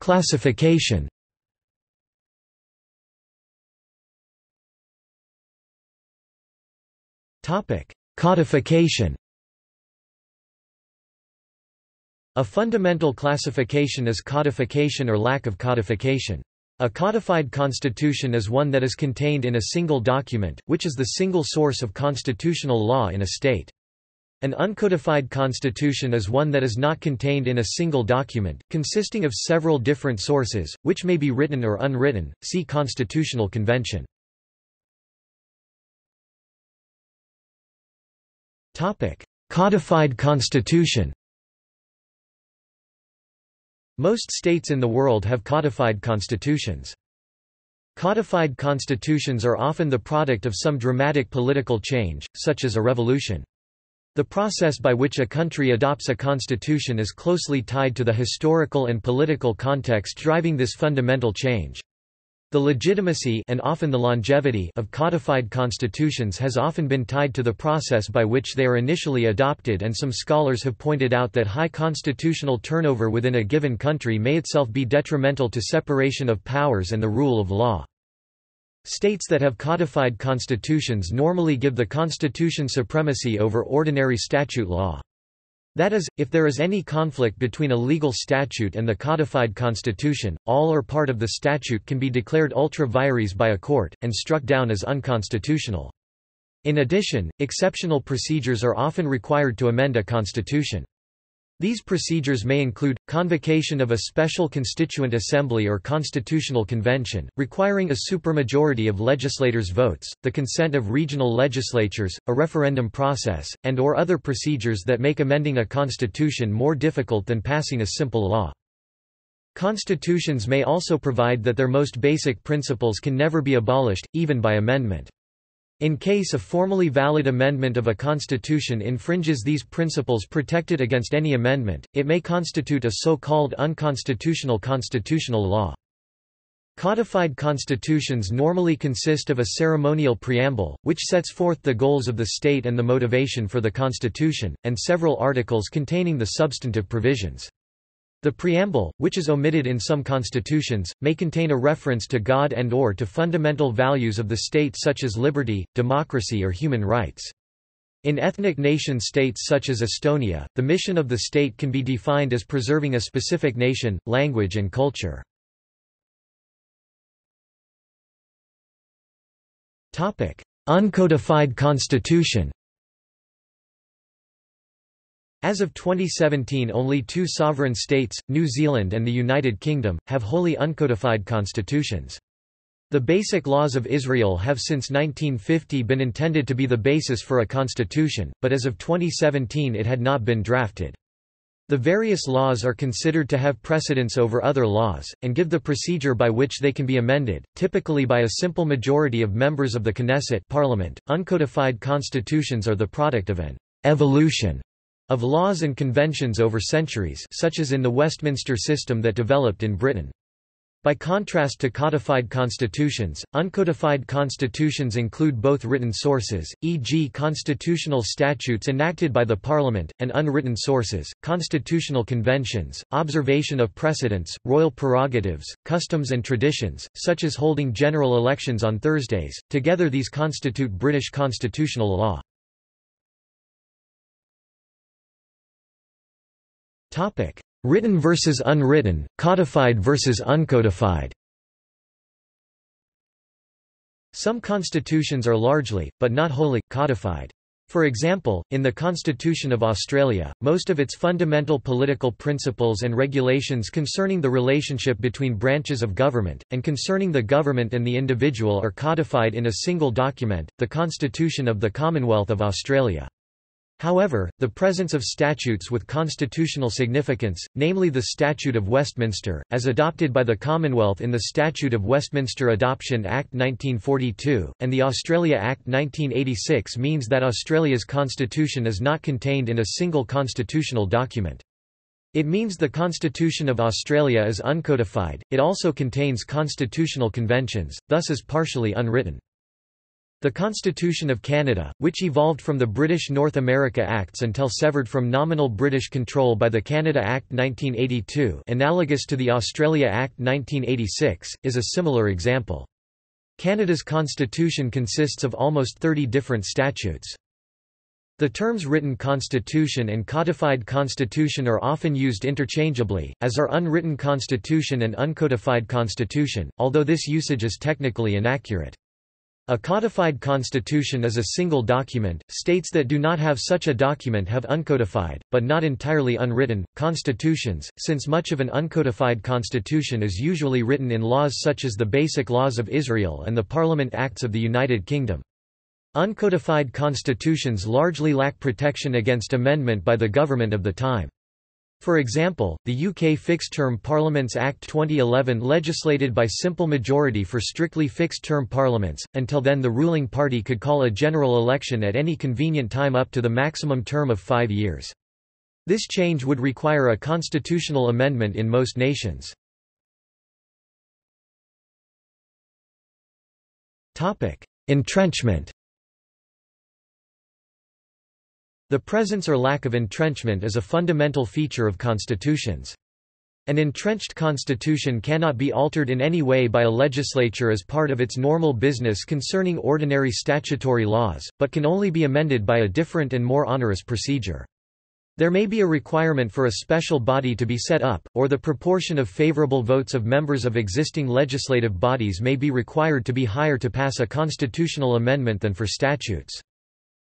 Classification. Codification. A fundamental classification is codification or lack of codification. A codified constitution is one that is contained in a single document, which is the single source of constitutional law in a state. An uncodified constitution is one that is not contained in a single document, consisting of several different sources, which may be written or unwritten. See Constitutional Convention. Topic: Codified Constitution. Most states in the world have codified constitutions. Codified constitutions are often the product of some dramatic political change, such as a revolution. The process by which a country adopts a constitution is closely tied to the historical and political context driving this fundamental change. The legitimacy and often the longevity of codified constitutions has often been tied to the process by which they are initially adopted, and some scholars have pointed out that high constitutional turnover within a given country may itself be detrimental to separation of powers and the rule of law. States that have codified constitutions normally give the constitution supremacy over ordinary statute law. That is, if there is any conflict between a legal statute and the codified constitution, all or part of the statute can be declared ultra vires by a court, and struck down as unconstitutional. In addition, exceptional procedures are often required to amend a constitution. These procedures may include convocation of a special constituent assembly or constitutional convention, requiring a supermajority of legislators' votes, the consent of regional legislatures, a referendum process, and or other procedures that make amending a constitution more difficult than passing a simple law. Constitutions may also provide that their most basic principles can never be abolished, even by amendment. In case a formally valid amendment of a constitution infringes these principles protected against any amendment, it may constitute a so-called unconstitutional constitutional law. Codified constitutions normally consist of a ceremonial preamble, which sets forth the goals of the state and the motivation for the constitution, and several articles containing the substantive provisions. The preamble, which is omitted in some constitutions, may contain a reference to God and or to fundamental values of the state such as liberty, democracy or human rights. In ethnic nation-states such as Estonia, the mission of the state can be defined as preserving a specific nation, language and culture. Uncodified constitution. As of twenty seventeen, only two sovereign states, New Zealand and the United Kingdom, have wholly uncodified constitutions. The Basic Laws of Israel have since nineteen fifty been intended to be the basis for a constitution, but as of twenty seventeen it had not been drafted. The various laws are considered to have precedence over other laws, and give the procedure by which they can be amended, typically by a simple majority of members of the Knesset parliament. Uncodified constitutions are the product of an evolution of laws and conventions over centuries, such as in the Westminster system that developed in Britain. By contrast to codified constitutions, uncodified constitutions include both written sources, for example constitutional statutes enacted by the parliament, and unwritten sources, constitutional conventions, observation of precedents, royal prerogatives, customs and traditions, such as holding general elections on Thursdays. Together these constitute British constitutional law. Written versus unwritten, codified versus uncodified. Some constitutions are largely, but not wholly, codified. For example, in the Constitution of Australia, most of its fundamental political principles and regulations concerning the relationship between branches of government, and concerning the government and the individual are codified in a single document, the Constitution of the Commonwealth of Australia. However, the presence of statutes with constitutional significance, namely the Statute of Westminster, as adopted by the Commonwealth in the Statute of Westminster Adoption Act nineteen forty-two, and the Australia Act nineteen eighty-six, means that Australia's constitution is not contained in a single constitutional document. It means the Constitution of Australia is uncodified. It also contains constitutional conventions, thus is partially unwritten. The Constitution of Canada, which evolved from the British North America Acts until severed from nominal British control by the Canada Act nineteen eighty-two, analogous to the Australia Act nineteen eighty-six, is a similar example. Canada's constitution consists of almost thirty different statutes. The terms written constitution and codified constitution are often used interchangeably, as are unwritten constitution and uncodified constitution, although this usage is technically inaccurate. A codified constitution is a single document. States that do not have such a document have uncodified, but not entirely unwritten, constitutions, since much of an uncodified constitution is usually written in laws such as the Basic Laws of Israel and the Parliament Acts of the United Kingdom. Uncodified constitutions largely lack protection against amendment by the government of the time. For example, the U K Fixed-Term Parliaments Act twenty eleven legislated by simple majority for strictly fixed-term parliaments. Until then the ruling party could call a general election at any convenient time up to the maximum term of five years. This change would require a constitutional amendment in most nations. Topic: Entrenchment. The presence or lack of entrenchment is a fundamental feature of constitutions. An entrenched constitution cannot be altered in any way by a legislature as part of its normal business concerning ordinary statutory laws, but can only be amended by a different and more onerous procedure. There may be a requirement for a special body to be set up, or the proportion of favorable votes of members of existing legislative bodies may be required to be higher to pass a constitutional amendment than for statutes.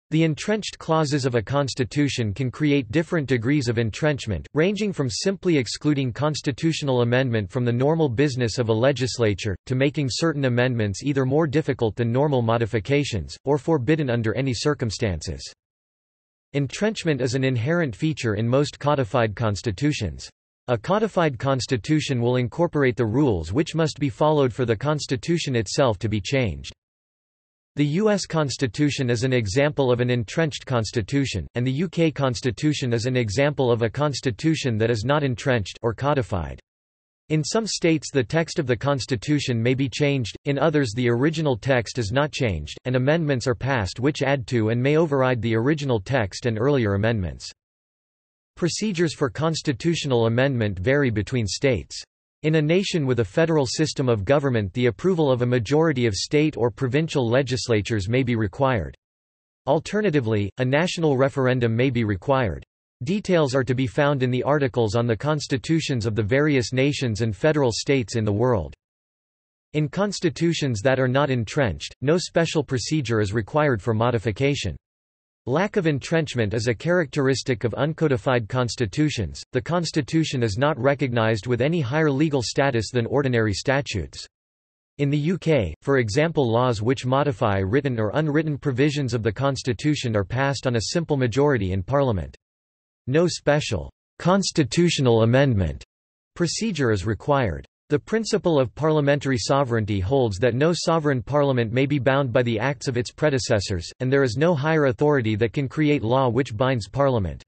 The entrenched clauses of a constitution can create different degrees of entrenchment, ranging from simply excluding constitutional amendment from the normal business of a legislature, to making certain amendments either more difficult than normal modifications, or forbidden under any circumstances. Entrenchment is an inherent feature in most codified constitutions. A codified constitution will incorporate the rules which must be followed for the constitution itself to be changed. The U S Constitution is an example of an entrenched constitution, and the U K Constitution is an example of a constitution that is not entrenched or codified. In some states the text of the Constitution may be changed, in others the original text is not changed, and amendments are passed which add to and may override the original text and earlier amendments. Procedures for constitutional amendment vary between states. In a nation with a federal system of government, the approval of a majority of state or provincial legislatures may be required. Alternatively, a national referendum may be required. Details are to be found in the articles on the constitutions of the various nations and federal states in the world. In constitutions that are not entrenched, no special procedure is required for modification. Lack of entrenchment is a characteristic of uncodified constitutions. The constitution is not recognized with any higher legal status than ordinary statutes. In the U K, for example, laws which modify written or unwritten provisions of the Constitution are passed on a simple majority in Parliament. No special constitutional amendment procedure is required. The principle of parliamentary sovereignty holds that no sovereign parliament may be bound by the acts of its predecessors, and there is no higher authority that can create law which binds Parliament.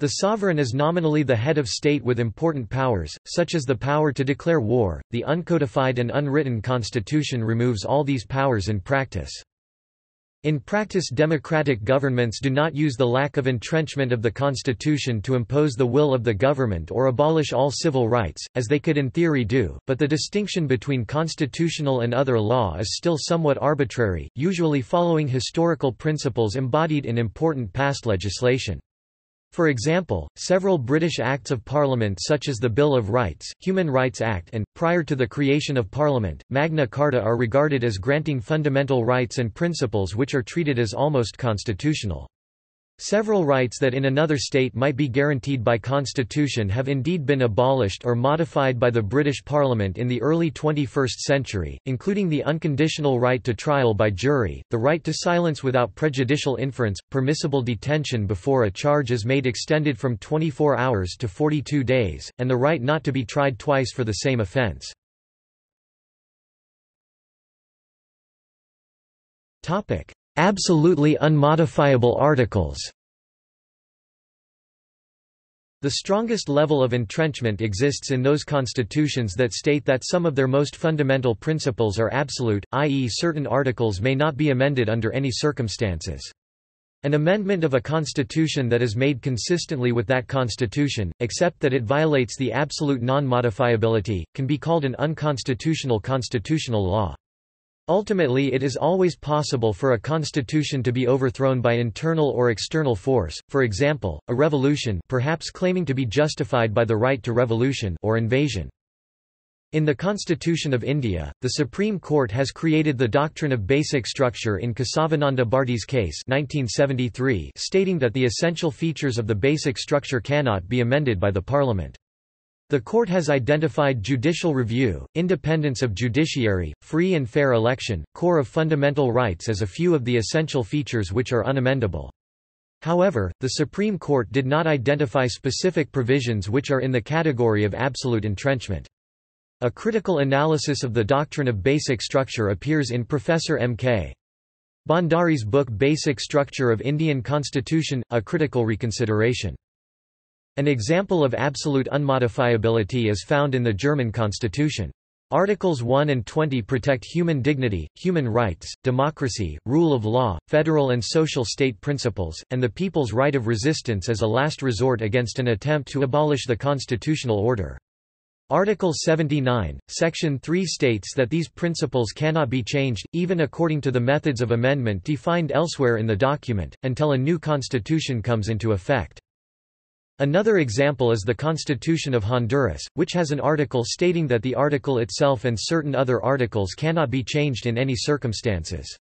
The sovereign is nominally the head of state with important powers, such as the power to declare war. The uncodified and unwritten constitution removes all these powers in practice. In practice, democratic governments do not use the lack of entrenchment of the constitution to impose the will of the government or abolish all civil rights, as they could in theory do, but the distinction between constitutional and other law is still somewhat arbitrary, usually following historical principles embodied in important past legislation. For example, several British Acts of Parliament such as the Bill of Rights, Human Rights Act and, prior to the creation of Parliament, Magna Carta are regarded as granting fundamental rights and principles which are treated as almost constitutional. Several rights that in another state might be guaranteed by constitution have indeed been abolished or modified by the British Parliament in the early twenty-first century, including the unconditional right to trial by jury, the right to silence without prejudicial inference, permissible detention before a charge is made extended from twenty-four hours to forty-two days, and the right not to be tried twice for the same offence. Absolutely unmodifiable articles. The strongest level of entrenchment exists in those constitutions that state that some of their most fundamental principles are absolute, that is certain articles may not be amended under any circumstances. An amendment of a constitution that is made consistently with that constitution, except that it violates the absolute non-modifiability, can be called an unconstitutional constitutional law. Ultimately, it is always possible for a constitution to be overthrown by internal or external force, for example, a revolution, perhaps claiming to be justified by the right to revolution or invasion. In the Constitution of India, the Supreme Court has created the doctrine of basic structure in Kesavananda Bharti's case nineteen seventy-three, stating that the essential features of the basic structure cannot be amended by the Parliament. The court has identified judicial review, independence of judiciary, free and fair election, core of fundamental rights as a few of the essential features which are unamendable. However, the Supreme Court did not identify specific provisions which are in the category of absolute entrenchment. A critical analysis of the doctrine of basic structure appears in Professor M K Bhandari's book Basic Structure of Indian Constitution – A Critical Reconsideration. An example of absolute unmodifiability is found in the German constitution. Articles one and twenty protect human dignity, human rights, democracy, rule of law, federal and social state principles, and the people's right of resistance as a last resort against an attempt to abolish the constitutional order. Article seventy-nine, Section three states that these principles cannot be changed, even according to the methods of amendment defined elsewhere in the document, until a new constitution comes into effect. Another example is the Constitution of Honduras, which has an article stating that the article itself and certain other articles cannot be changed in any circumstances.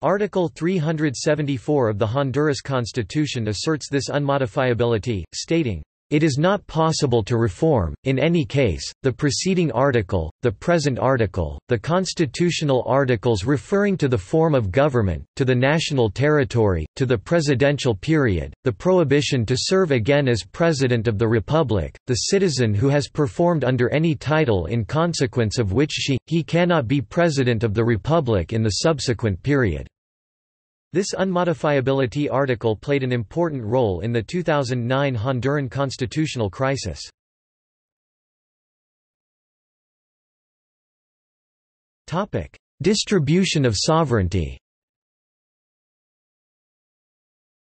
Article three hundred seventy-four of the Honduras Constitution asserts this unmodifiability, stating, "It is not possible to reform, in any case, the preceding article, the present article, the constitutional articles referring to the form of government, to the national territory, to the presidential period, the prohibition to serve again as President of the Republic, the citizen who has performed under any title in consequence of which she, he cannot be President of the Republic in the subsequent period." This unmodifiability article played an important role in the two thousand nine Honduran constitutional crisis. Topic: Distribution of sovereignty.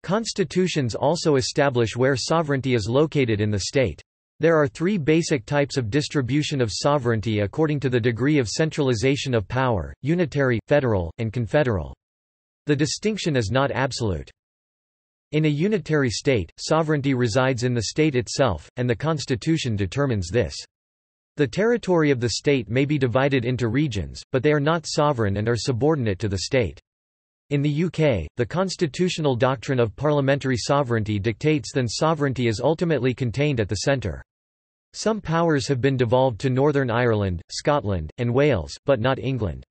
Constitutions also establish where sovereignty is located in the state. There are three basic types of distribution of sovereignty according to the degree of centralization of power: unitary, federal, and confederal. The distinction is not absolute. In a unitary state, sovereignty resides in the state itself, and the constitution determines this. The territory of the state may be divided into regions, but they are not sovereign and are subordinate to the state. In the U K, the constitutional doctrine of parliamentary sovereignty dictates that sovereignty is ultimately contained at the centre. Some powers have been devolved to Northern Ireland, Scotland, and Wales, but not England.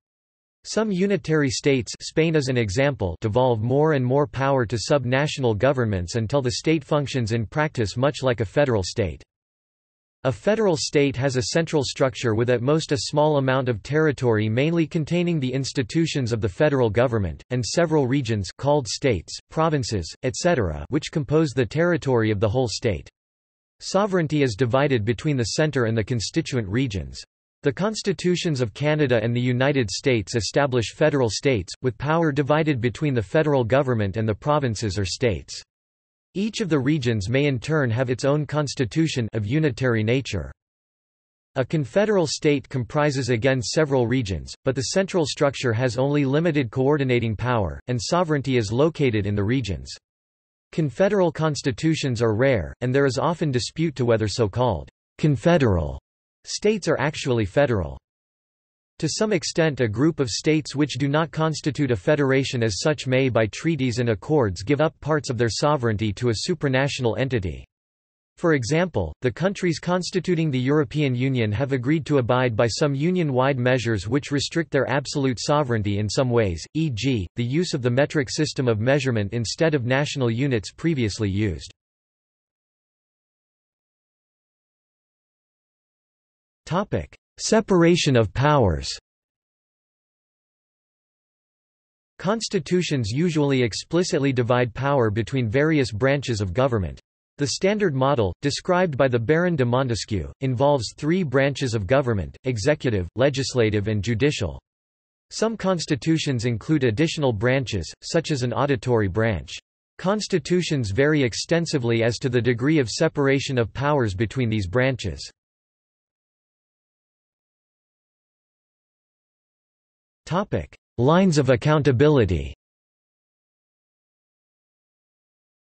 Some unitary states, Spain is an example, devolve more and more power to sub-national governments until the state functions in practice much like a federal state. A federal state has a central structure with at most a small amount of territory mainly containing the institutions of the federal government, and several regions called states, provinces, et cetera which compose the territory of the whole state. Sovereignty is divided between the centre and the constituent regions. The constitutions of Canada and the United States establish federal states, with power divided between the federal government and the provinces or states. Each of the regions may in turn have its own constitution of unitary nature. A confederal state comprises again several regions, but the central structure has only limited coordinating power, and sovereignty is located in the regions. Confederal constitutions are rare, and there is often dispute to whether so-called confederal states are actually federal. To some extent, a group of states which do not constitute a federation as such may by treaties and accords give up parts of their sovereignty to a supranational entity. For example, the countries constituting the European Union have agreed to abide by some union-wide measures which restrict their absolute sovereignty in some ways, for example, the use of the metric system of measurement instead of national units previously used. Topic: Separation of powers. Constitutions usually explicitly divide power between various branches of government. The standard model, described by the Baron de Montesquieu, involves three branches of government: executive, legislative and judicial. Some constitutions include additional branches, such as an auditory branch. Constitutions vary extensively as to the degree of separation of powers between these branches. Lines of accountability.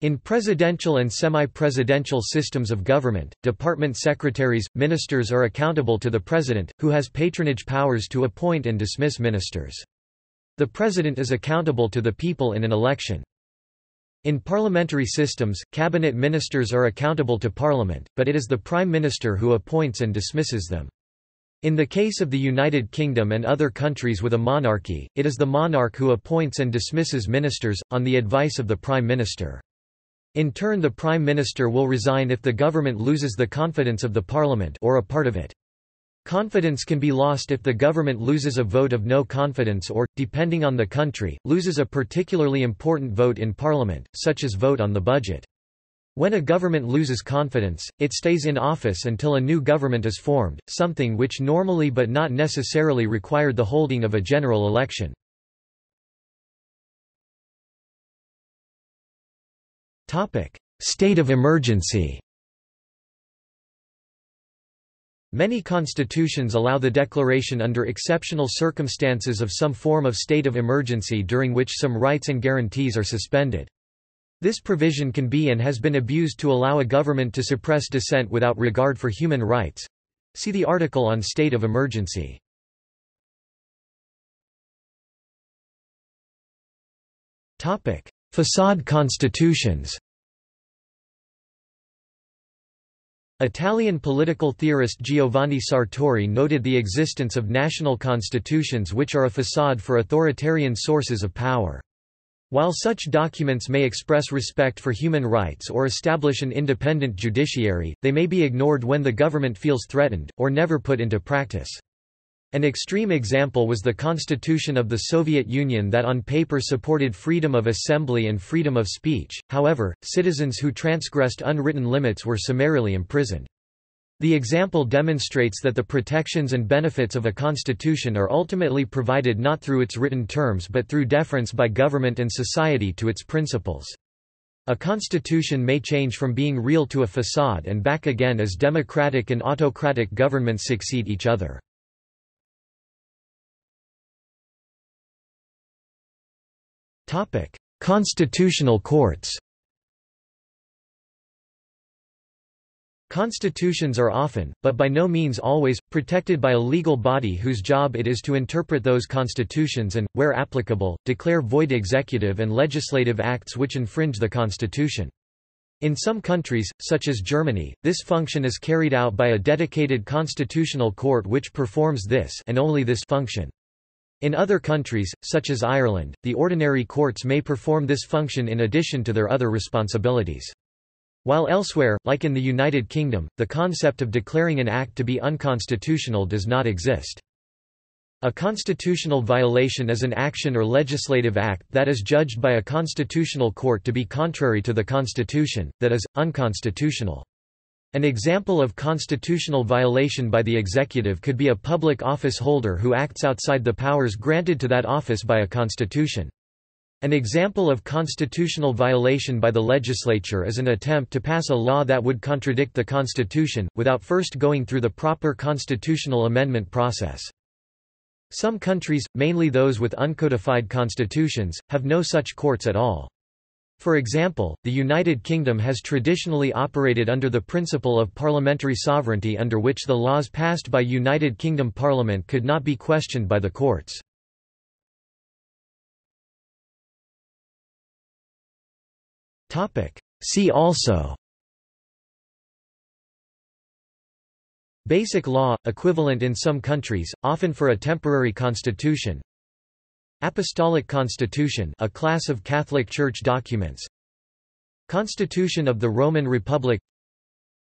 In presidential and semi-presidential systems of government, department secretaries, ministers are accountable to the president, who has patronage powers to appoint and dismiss ministers. The president is accountable to the people in an election. In parliamentary systems, cabinet ministers are accountable to parliament, but it is the prime minister who appoints and dismisses them. In the case of the United Kingdom and other countries with a monarchy, it is the monarch who appoints and dismisses ministers, on the advice of the prime minister. In turn, the Prime Minister will resign if the government loses the confidence of the Parliament or a part of it. Confidence can be lost if the government loses a vote of no confidence or, depending on the country, loses a particularly important vote in Parliament, such as vote on the budget. When a government loses confidence, it stays in office until a new government is formed, something which normally but not necessarily required the holding of a general election. State of emergency. Many constitutions allow the declaration under exceptional circumstances of some form of state of emergency during which some rights and guarantees are suspended. This provision can be and has been abused to allow a government to suppress dissent without regard for human rights. See the article on state of emergency. Facade constitutions. Italian political theorist Giovanni Sartori noted the existence of national constitutions which are a facade for authoritarian sources of power. While such documents may express respect for human rights or establish an independent judiciary, they may be ignored when the government feels threatened, or never put into practice. An extreme example was the constitution of the Soviet Union that on paper supported freedom of assembly and freedom of speech, however, citizens who transgressed unwritten limits were summarily imprisoned. The example demonstrates that the protections and benefits of a constitution are ultimately provided not through its written terms but through deference by government and society to its principles. A constitution may change from being real to a facade and back again as democratic and autocratic governments succeed each other. Constitutional courts. Constitutions are often, but by no means always, protected by a legal body whose job it is to interpret those constitutions and, where applicable, declare void executive and legislative acts which infringe the Constitution. In some countries, such as Germany, this function is carried out by a dedicated constitutional court which performs this and only this function. In other countries, such as Ireland, the ordinary courts may perform this function in addition to their other responsibilities. While elsewhere, like in the United Kingdom, the concept of declaring an act to be unconstitutional does not exist. A constitutional violation is an action or legislative act that is judged by a constitutional court to be contrary to the Constitution, that is, unconstitutional. An example of constitutional violation by the executive could be a public office holder who acts outside the powers granted to that office by a constitution. An example of constitutional violation by the legislature is an attempt to pass a law that would contradict the Constitution, without first going through the proper constitutional amendment process. Some countries, mainly those with uncodified constitutions, have no such courts at all. For example, the United Kingdom has traditionally operated under the principle of parliamentary sovereignty, under which the laws passed by United Kingdom Parliament could not be questioned by the courts. See also: Basic law, equivalent in some countries, often for a temporary constitution. Apostolic Constitution, a class of Catholic Church documents. Constitution of the Roman Republic.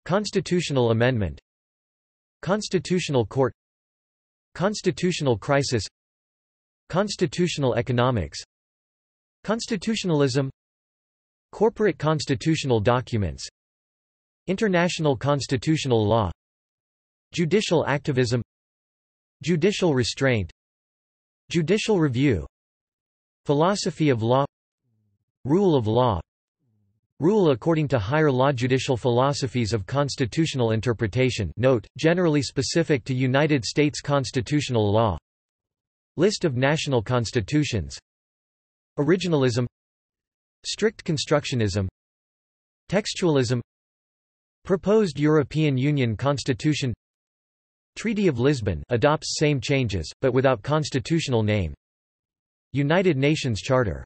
Constitutional amendment. Constitutional court. Constitutional crisis. Constitutional economics. Constitutionalism. Corporate constitutional documents. International constitutional law. Judicial activism. Judicial restraint. Judicial review. Philosophy of law. Rule of law. Rule according to higher law. Judicial philosophies of constitutional interpretation, note, generally specific to United States constitutional law. List of national constitutions. Originalism. Strict constructionism. Textualism. Proposed European Union Constitution. Treaty of Lisbon adopts same changes, but without constitutional name. United Nations Charter.